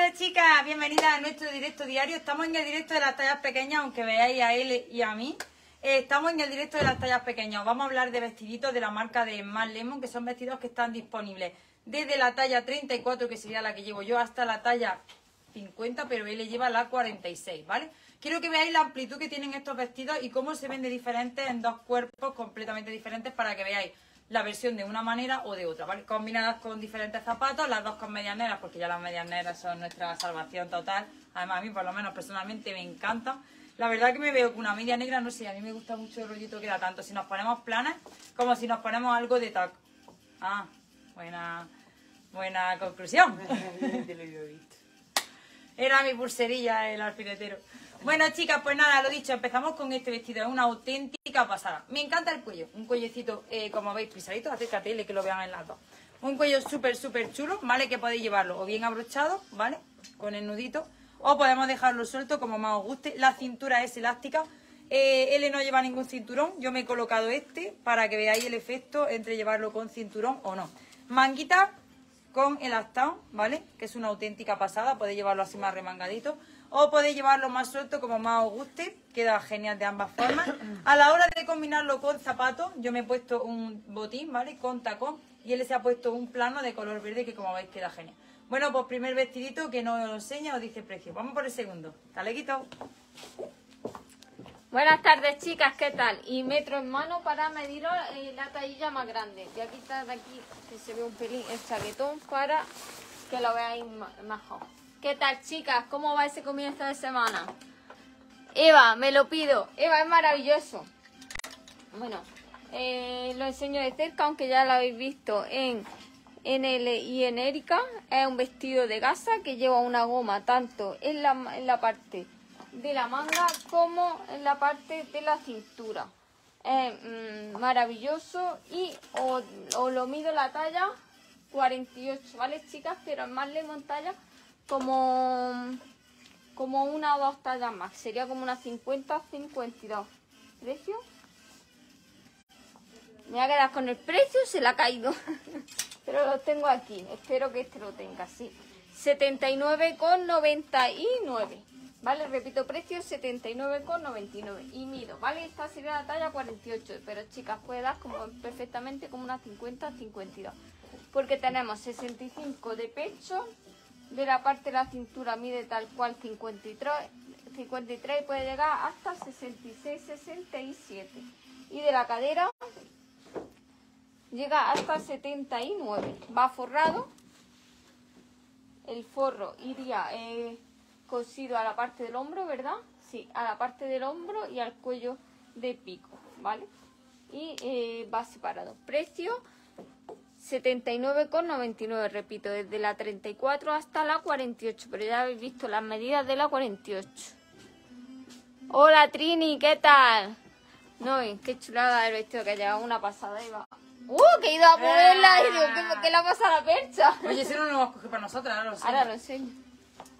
tardes, chicas, bienvenidas a nuestro directo diario. Estamos en el directo de las tallas pequeñas, aunque veáis a él y a mí. Estamos en el directo de las tallas pequeñas. Vamos a hablar de vestiditos de la marca de Smashed Lemon, que son vestidos que están disponibles desde la talla 34, que sería la que llevo yo, hasta la talla 50, pero él le lleva la 46, ¿vale? Quiero que veáis la amplitud que tienen estos vestidos y cómo se ven de diferentes en dos cuerpos completamente diferentes, para que veáis la versión de una manera o de otra, ¿vale? Combinadas con diferentes zapatos, las dos con medias negras, porque ya las medias negras son nuestra salvación total. Además, a mí, por lo menos, personalmente me encanta. La verdad que me veo con una media negra, no sé, a mí me gusta mucho el rollito que da, tanto si nos ponemos planas como si nos ponemos algo de taco. Ah, buena conclusión. Era mi pulserilla, el alfiletero. Bueno, chicas, pues nada, lo dicho, empezamos con este vestido. Es una auténtica pasada. Me encanta el cuello. Un cuellecito, como veis, pisadito. Acércate y que lo vean en las dos. Un cuello súper, súper chulo, ¿vale? Que podéis llevarlo o bien abrochado, ¿vale? Con el nudito. O podemos dejarlo suelto, como más os guste. La cintura es elástica. Él no lleva ningún cinturón. Yo me he colocado este para que veáis el efecto entre llevarlo con cinturón o no. Manguita con elastán, ¿vale? Que es una auténtica pasada. Podéis llevarlo así más remangadito. O podéis llevarlo más suelto, como más os guste. Queda genial de ambas formas. A la hora de combinarlo con zapatos, yo me he puesto un botín, ¿vale? Con tacón. Y él se ha puesto un plano de color verde que, como veis, queda genial. Bueno, pues primer vestidito que no os enseña, os dice el precio. Vamos por el segundo. Talequito. Buenas tardes, chicas, ¿qué tal? Y metro en mano para mediros la tallilla más grande. Y aquí está, de aquí, que se ve un pelín el chaquetón para que lo veáis mejor. ¿Qué tal, chicas? ¿Cómo va ese comienzo de semana? Eva, me lo pido. Eva, es maravilloso. Bueno, lo enseño de cerca, aunque ya lo habéis visto en el y en Erika. Es un vestido de gasa que lleva una goma tanto en la parte de la manga como en la parte de la cintura. Es maravilloso y os lo mido la talla 48, ¿vale, chicas? Pero es más Lemon talla como una o dos tallas más, sería como una 50-52. ¿Precio? Me voy a quedar con el precio, se la ha caído. Pero lo tengo aquí, espero que este lo tenga, sí. 79,99. Vale, repito, precio 79,99 y mido, ¿vale? Esta sería la talla 48, pero chicas, puede dar como perfectamente como unas 50-52. Porque tenemos 65 de pecho, de la parte de la cintura mide tal cual 53 y puede llegar hasta 66-67. Y de la cadera llega hasta 79. Va forrado, el forro iría... cosido a la parte del hombro, ¿verdad? Sí, a la parte del hombro y al cuello de pico, ¿vale? Y va separado. Precio 79,99, repito, desde la 34 hasta la 48, pero ya habéis visto las medidas de la 48. Hola, Trini, ¿qué tal? No, qué chulada el vestido que lleva, una pasada, Eva. ¡Uh, que he ido a ponerla! ¿Qué le ha pasado a la percha? Oye, si no lo vamos a coger para nosotras, ahora lo enseño. Ahora lo enseño.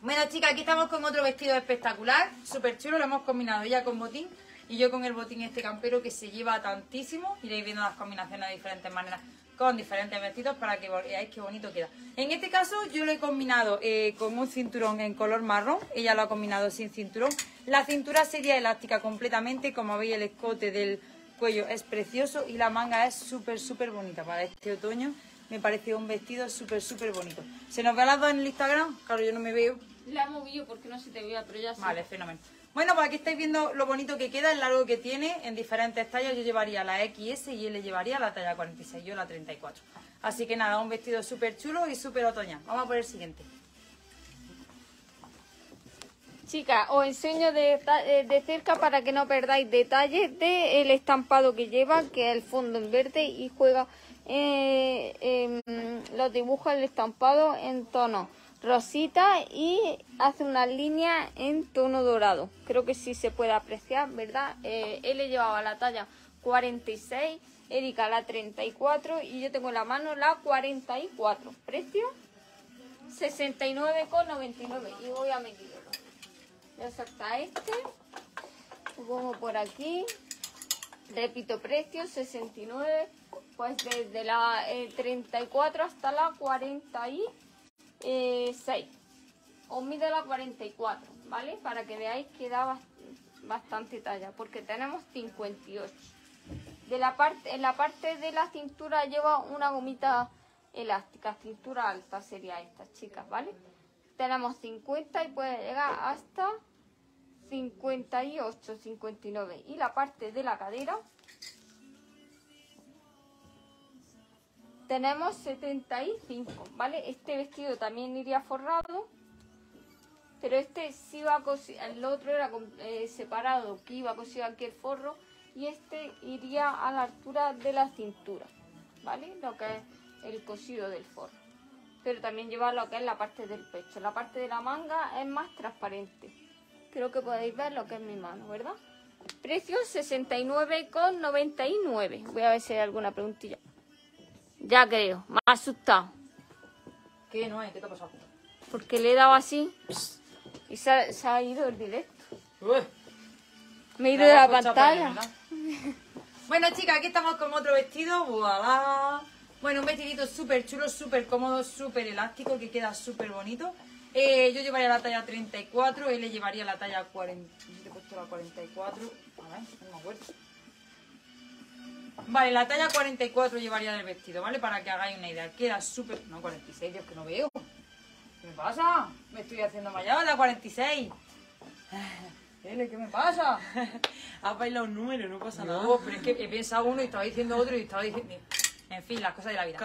Bueno, chicas, aquí estamos con otro vestido espectacular, súper chulo. Lo hemos combinado ella con botín y yo con el botín este campero que se lleva tantísimo. Iréis viendo las combinaciones de diferentes maneras con diferentes vestidos para que veáis qué bonito queda. En este caso yo lo he combinado con un cinturón en color marrón, ella lo ha combinado sin cinturón. La cintura sería elástica completamente, como veis el escote del cuello es precioso y la manga es súper, súper bonita para este otoño. Me pareció un vestido súper, súper bonito. ¿Se nos ve a las dos en el Instagram? Claro, yo no me veo. La he movido porque no se te veía, pero ya sí. Vale, fenómeno. Bueno, pues aquí estáis viendo lo bonito que queda, el largo que tiene en diferentes tallas. Yo llevaría la XS y él le llevaría la talla 46, yo la 34. Así que nada, un vestido súper chulo y súper otoñal. Vamos a por el siguiente. Chicas, os enseño de cerca para que no perdáis detalles del estampado que lleva, que es el fondo en verde y juega... los dibujos, el estampado en tono rosita y hace una línea en tono dorado. Creo que sí se puede apreciar, ¿verdad? Él le llevaba la talla 46, Erika la 34 y yo tengo en la mano la 44. Precio 69,99 y voy a medirlo. Voy a soltar este, lo pongo por aquí. Repito, precio 69, pues desde la 34 hasta la 46. Os mide la 44, ¿vale? Para que veáis que da bastante talla, porque tenemos 58. De la parte, en la parte de la cintura lleva una gomita elástica, cintura alta sería esta, chicas, ¿vale? Tenemos 50 y puede llegar hasta 58, 59. Y la parte de la cadera tenemos 75, ¿vale? Este vestido también iría forrado, pero este sí va cosido, el otro era separado, que iba cosido aquí el forro, y este iría a la altura de la cintura, ¿vale? Lo que es el cosido del forro, pero también lleva lo que es la parte del pecho. La parte de la manga es más transparente, creo que podéis ver lo que es mi mano, ¿verdad? Precio 69,99, voy a ver si hay alguna preguntilla. Ya creo, me ha asustado. ¿Qué no hay? ¿Qué te ha pasado? Porque le he dado así y se ha ido el directo. Uy. Me he ido de la pantalla. Bueno, chicas, aquí estamos con otro vestido. ¡Voilá! Bueno, un vestidito súper chulo, súper cómodo, súper elástico, que queda súper bonito. Yo llevaría la talla 34, él le llevaría la talla 40. Yo te he puesto la 44. A ver, no me acuerdo. Vale, la talla 44 llevaría del vestido, ¿vale? Para que hagáis una idea. Queda súper... No, 46, Dios, que no veo. ¿Qué me pasa? Me estoy haciendo mayor, la 46. ¿Qué me pasa? Has bailado un número, no pasa nada. No, pero es que he pensado uno y estaba diciendo otro y estaba diciendo... En fin, las cosas de la vida.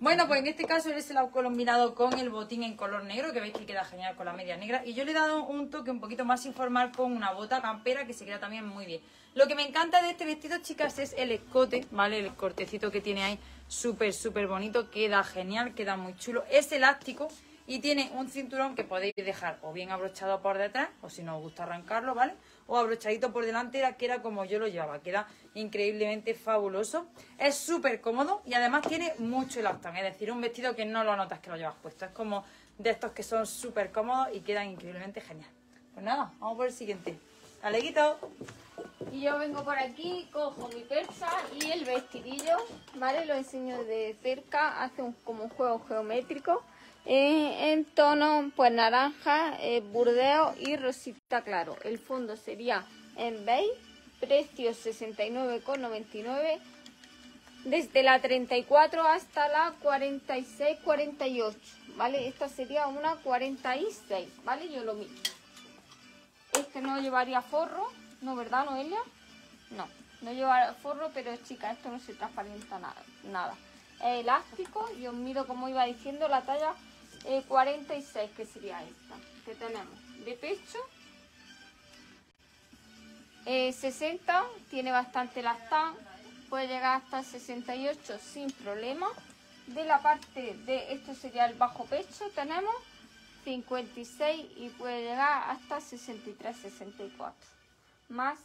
Bueno, pues en este caso él se lo ha combinado con el botín en color negro, que veis que queda genial con la media negra. Y yo le he dado un toque un poquito más informal con una bota campera que se queda también muy bien. Lo que me encanta de este vestido, chicas, es el escote, ¿vale? El cortecito que tiene ahí, súper, súper bonito. Queda genial, queda muy chulo. Es elástico y tiene un cinturón que podéis dejar o bien abrochado por detrás, o si no os gusta arrancarlo, ¿vale? O abrochadito por delante, que era como yo lo llevaba. Queda increíblemente fabuloso. Es súper cómodo y además tiene mucho elastán. Es decir, un vestido que no lo notas que lo llevas puesto. Es como de estos que son súper cómodos y quedan increíblemente genial. Pues nada, vamos por el siguiente. ¡Aleguito! Y yo vengo por aquí, cojo mi persa y el vestidillo, ¿vale? Lo enseño de cerca. Hace como un juego geométrico. En tono pues naranja, burdeo y rosita claro. El fondo sería en beige. Precio 69,99. Desde la 34 hasta la 46, 48, ¿vale? Esta sería una 46, ¿vale? Yo lo mismo. Este no llevaría forro, ¿no, verdad, Noelia? No, no llevaría forro, pero chicas, esto no se transparenta nada. Es elástico y os mido, como iba diciendo, la talla 46, que sería esta, que tenemos de pecho 60, tiene bastante elastán, puede llegar hasta 68 sin problema. De la parte de esto sería el bajo pecho, tenemos 56 y puede llegar hasta 63, 64, más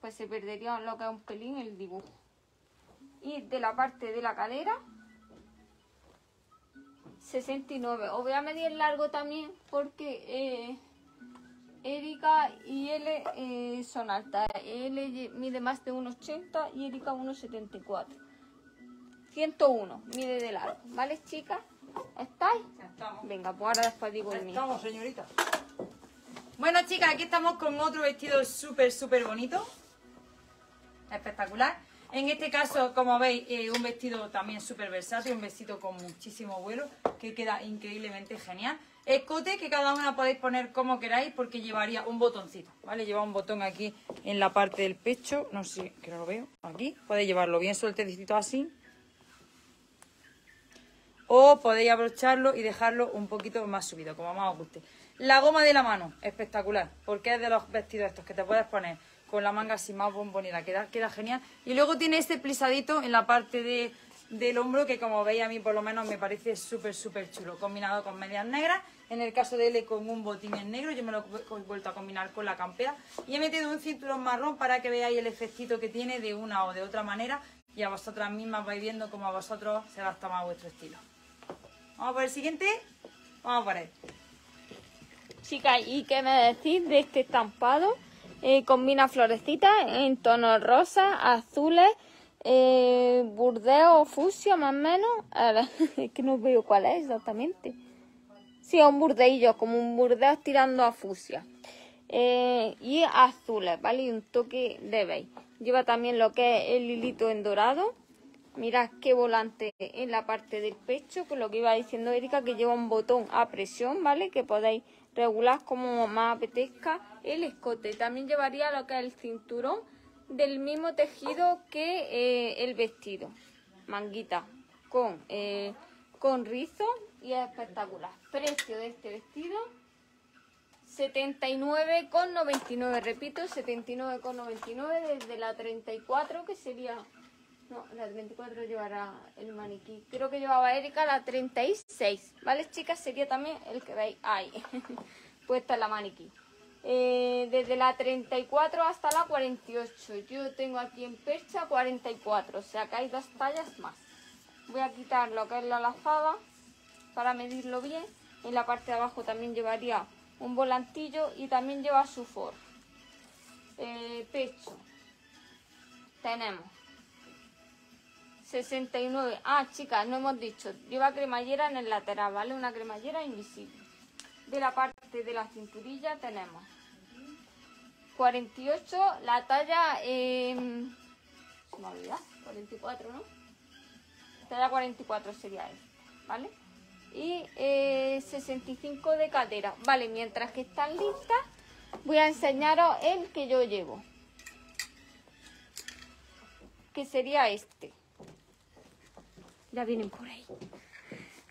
pues se perdería lo que es un pelín el dibujo. Y de la parte de la cadera 69. Os voy a medir el largo también porque Erika y L son altas. L mide más de 1,80 y Erika 1,74. 101 mide de largo, ¿vale, chicas? ¿Estáis? Estamos. Venga, pues ahora después digo el mío. Estamos, señorita. Bueno, chicas, aquí estamos con otro vestido súper, súper bonito. Espectacular. En este caso, como veis, un vestido también súper versátil, un vestido con muchísimo vuelo, que queda increíblemente genial. Escote que cada una podéis poner como queráis, porque llevaría un botoncito, ¿vale? Lleva un botón aquí en la parte del pecho, no sé, que no lo veo, aquí. Podéis llevarlo bien sueltecito así. O podéis abrocharlo y dejarlo un poquito más subido, como más os guste. La goma de la mano, espectacular, porque es de los vestidos estos que te puedes poner con la manga así más bombonera, queda genial. Y luego tiene este plisadito en la parte del hombro, que como veis a mí por lo menos me parece súper, súper chulo. Combinado con medias negras, en el caso de él con un botín en negro, yo me lo he vuelto a combinar con la campera. Y he metido un cinturón marrón para que veáis el efectito que tiene de una o de otra manera. Y a vosotras mismas vais viendo cómo a vosotros se adapta más a vuestro estilo. Vamos por el siguiente, vamos por él. Chicas, ¿y qué me decís de este estampado? Combina florecitas en tonos rosas, azules, burdeo, fucsia más o menos. Ahora, es que no veo cuál es exactamente. Si Sí, un burdeillo, como un burdeo tirando a fucsia. Y azules, ¿vale? Y un toque de beige. Lleva también lo que es el hilito en dorado. Mirad qué volante en la parte del pecho, con lo que iba diciendo Erika, que lleva un botón a presión, ¿vale? Que podéis regular como más apetezca el escote. También llevaría lo que es el cinturón del mismo tejido que el vestido. Manguita con rizo y es espectacular. Precio de este vestido, 79,99, repito, 79,99 desde la 34, que sería... No, la 24 llevará el maniquí. Creo que llevaba Erika la 36, ¿vale, chicas? Sería también el que veis ahí, puesta en la maniquí. Desde la 34 hasta la 48. Yo tengo aquí en percha 44, o sea que hay dos tallas más. Voy a quitar lo que es la lazada para medirlo bien. En la parte de abajo también llevaría un volantillo y también lleva sufor. Pecho. Tenemos 69. Ah, chicas, no hemos dicho. Lleva cremallera en el lateral, ¿vale? Una cremallera invisible. De la parte de la cinturilla tenemos 48. La talla... se me olvidó. 44, ¿no? Talla 44 sería esta, ¿vale? Y 65 de cadera. Vale, mientras que están listas, voy a enseñaros el que yo llevo. Que sería este. Ya vienen por ahí.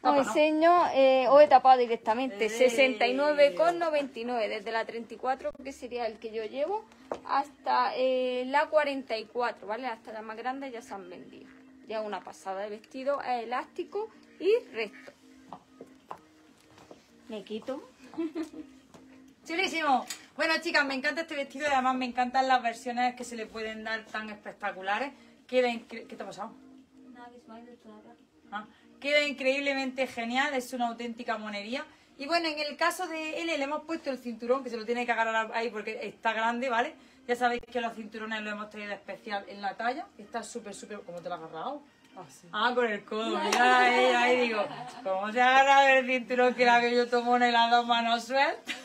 Os enseño, os he tapado directamente, 69,99, desde la 34, que sería el que yo llevo, hasta la 44, ¿vale? Hasta las más grandes ya se han vendido. Ya una pasada de vestido, es elástico y recto. Me quito. Chulísimo. Bueno, chicas, me encanta este vestido y además me encantan las versiones que se le pueden dar tan espectaculares. ¿Qué te ha pasado? Ah, queda increíblemente genial, es una auténtica monería. Y bueno, en el caso de él, le hemos puesto el cinturón, que se lo tiene que agarrar ahí porque está grande, ¿vale? Ya sabéis que los cinturones los hemos traído especial en la talla. Está súper, súper... ¿Cómo te lo has agarrado? Ah, sí. Ah, con el codo, mira, ahí digo, ¿cómo se ha agarrado el cinturón que la que yo tomo en las dos manos sueltas?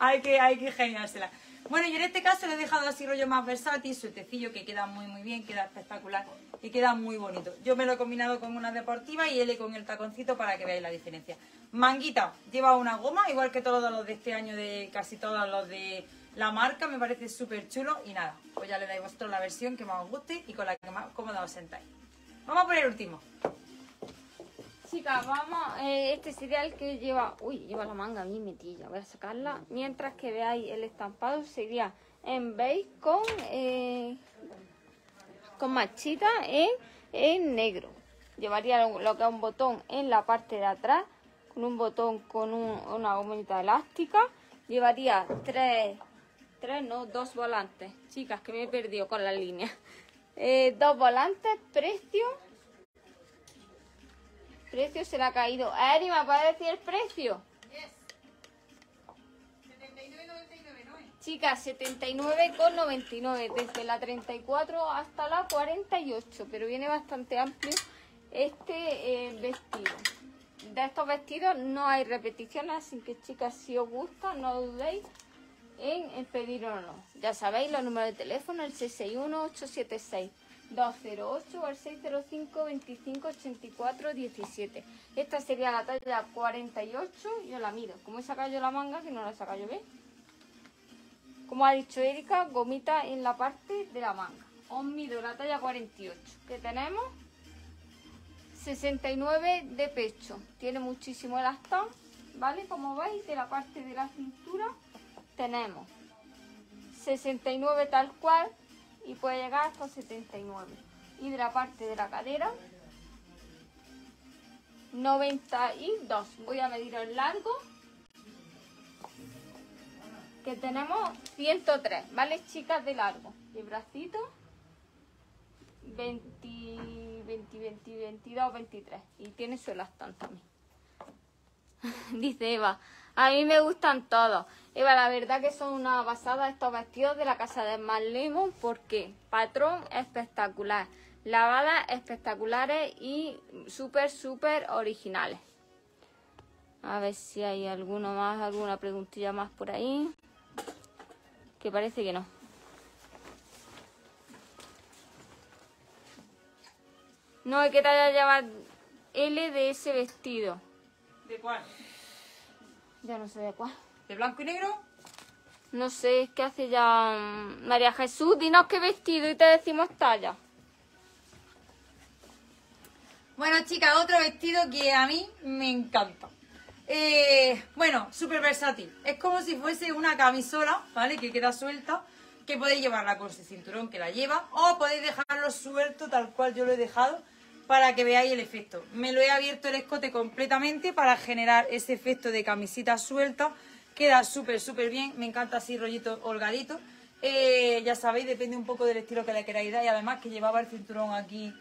Hay que ingeniársela. Bueno, yo en este caso lo he dejado así rollo más versátil, sueltecillo, que queda muy muy bien, queda espectacular y queda muy bonito. Yo me lo he combinado con una deportiva y él con el taconcito para que veáis la diferencia. Manguita, lleva una goma, igual que todos los de este año, de casi todos los de la marca, me parece súper chulo. Y nada, pues ya le dais vosotros la versión que más os guste y con la que más cómoda os sentáis. Vamos por el último. Chicas, vamos, este sería el que lleva, lleva la manga bien metida, voy a sacarla, mientras que veáis el estampado sería en beige con machita en negro. Llevaría lo que es un botón en la parte de atrás, con un botón con una gomita elástica, llevaría dos volantes, chicas, que me he perdido con la línea, dos volantes, precio se le ha caído. Eri, ¿me puedes decir el precio? Yes. 79,99, ¿no? Chicas, 79,99 desde la 34 hasta la 48, pero viene bastante amplio este vestido. De estos vestidos no hay repeticiones, así que, chicas, si os gusta, no dudéis en pedir o no. Ya sabéis, los números de teléfono, el 661-876. 208 o al 605 25 84 17. Esta sería la talla 48. Yo la miro. ¿Cómo he sacado yo la manga? Que no la he sacado yo, ¿ves? Como ha dicho Erika, gomita en la parte de la manga. Os mido la talla 48. Que tenemos 69 de pecho. Tiene muchísimo elastán, ¿vale? Como veis, de la parte de la cintura tenemos 69 tal cual. Y puede llegar hasta 79. Y de la parte de la cadera, 92. Voy a medir el largo, que tenemos 103. ¿Vale, chicas? De largo. De bracito, 22, 23. Y tiene su elastán también. Dice Eva, a mí me gustan todos. Eva, la verdad que son una basada estos vestidos de la casa de Smashed Lemon, porque patrón espectacular, lavadas espectaculares y súper originales. A ver si hay alguno más, alguna preguntilla más por ahí. Que parece que no. No, ¿qué talla lleva L de ese vestido? ¿De cuál? Ya no sé de cuál. ¿De blanco y negro? No sé, es que hace ya... María Jesús, dinos qué vestido y te decimos talla. Bueno, chicas, otro vestido que a mí me encanta. Bueno, súper versátil. Es como si fuese una camisola, ¿vale? Que queda suelta. Que podéis llevarla con ese cinturón que la lleva. O podéis dejarlo suelto tal cual yo lo he dejado, para que veáis el efecto. Me lo he abierto el escote completamente para generar ese efecto de camisita suelta. Queda súper, súper bien. Me encanta así rollito holgadito. Ya sabéis, depende un poco del estilo que le queráis dar. Y además que llevaba el cinturón aquí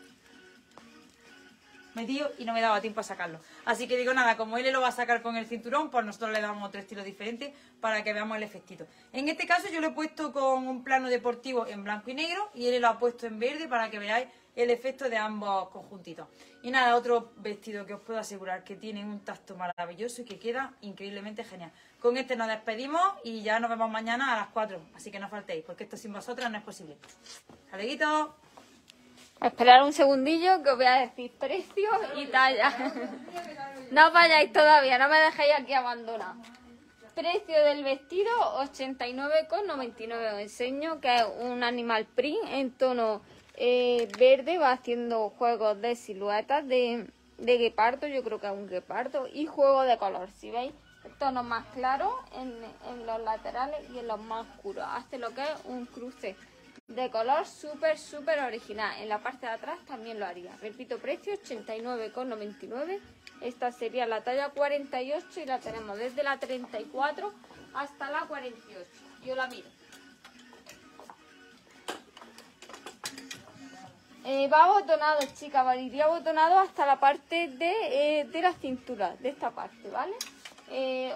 metido y no me daba tiempo a sacarlo. Así que digo nada, como él lo va a sacar con el cinturón, pues nosotros le damos otro estilo diferente para que veamos el efectito. En este caso yo lo he puesto con un plano deportivo en blanco y negro y él lo ha puesto en verde para que veáis el efecto de ambos conjuntitos. Y nada, otro vestido que os puedo asegurar que tiene un tacto maravilloso y que queda increíblemente genial. Con este nos despedimos y ya nos vemos mañana a las 4. Así que no faltéis, porque esto sin vosotras no es posible. ¡Aleguitos! Esperar un segundillo que os voy a decir precio y talla. No os vayáis todavía, no me dejéis aquí abandonada. Precio del vestido 89,99. Os enseño que es un animal print en tono verde. Va haciendo juegos de siluetas de guepardo, yo creo que es un guepardo, y juego de color. Si veis, el tono más claro en los laterales y en los más oscuros. Hace lo que es un cruce de color súper, súper original. En la parte de atrás también lo haría. Repito, precio 89,99. Esta sería la talla 48 y la tenemos desde la 34 hasta la 48. Yo la miro. Va abotonado, chicas, ¿vale? Iría abotonado hasta la parte de la cintura, de esta parte, ¿vale?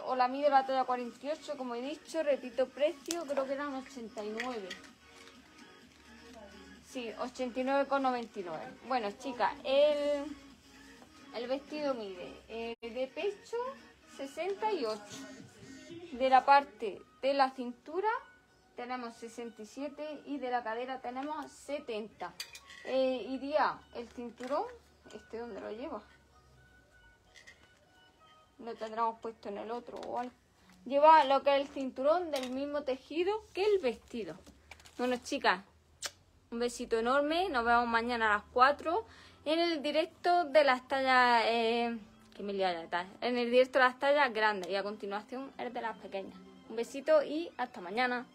O la mido la talla 48, como he dicho. Repito, precio creo que eran 89. Sí, 89,99. Bueno, chicas, el vestido mide de pecho 68. De la parte de la cintura tenemos 67 y de la cadera tenemos 70. Iría el cinturón, ¿este dónde lo lleva? Lo tendremos puesto en el otro o algo. Lleva lo que es el cinturón del mismo tejido que el vestido. Bueno, chicas, un besito enorme, nos vemos mañana a las 4 en el directo de las tallas, en el directo de las tallas grandes y a continuación el de las pequeñas. Un besito y hasta mañana.